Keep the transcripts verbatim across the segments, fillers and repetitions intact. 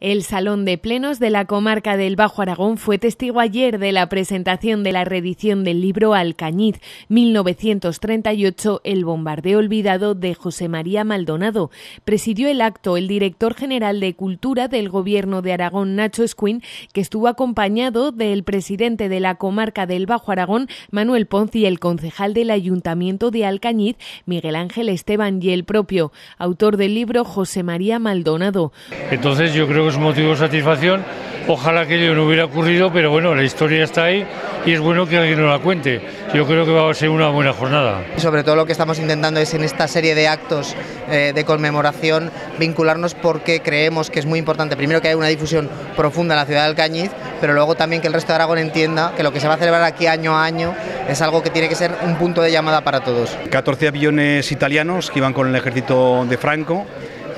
El Salón de Plenos de la comarca del Bajo Aragón fue testigo ayer de la presentación de la reedición del libro Alcañiz, mil novecientos treinta y ocho El Bombardeo Olvidado, de José María Maldonado. Presidió el acto el director general de Cultura del Gobierno de Aragón, Nacho Escuín, que estuvo acompañado del presidente de la comarca del Bajo Aragón, Manuel Ponce, y el concejal del Ayuntamiento de Alcañiz, Miguel Ángel Esteban, y el propio autor del libro, José María Maldonado. Entonces yo creo que es un motivo de satisfacción. Ojalá que ello no hubiera ocurrido, pero bueno, la historia está ahí y es bueno que alguien nos la cuente. Yo creo que va a ser una buena jornada. Sobre todo lo que estamos intentando es, en esta serie de actos eh, de conmemoración, vincularnos, porque creemos que es muy importante, primero, que haya una difusión profunda en la ciudad de Alcañiz, pero luego también que el resto de Aragón entienda que lo que se va a celebrar aquí año a año es algo que tiene que ser un punto de llamada para todos. catorce aviones italianos que iban con el ejército de Franco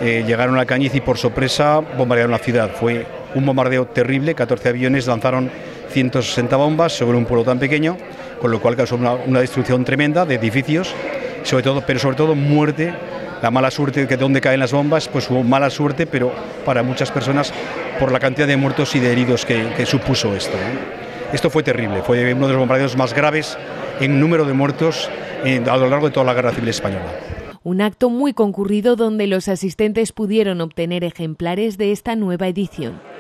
Eh, llegaron a Alcañiz y por sorpresa bombardearon la ciudad. Fue un bombardeo terrible, catorce aviones lanzaron ciento sesenta bombas sobre un pueblo tan pequeño, con lo cual causó una, una destrucción tremenda de edificios, sobre todo, pero sobre todo muerte. La mala suerte de donde caen las bombas, pues hubo mala suerte, pero para muchas personas, por la cantidad de muertos y de heridos que, que supuso esto, ¿eh? Esto fue terrible, fue uno de los bombardeos más graves en número de muertos eh, a lo largo de toda la Guerra Civil Española. Un acto muy concurrido donde los asistentes pudieron obtener ejemplares de esta nueva edición.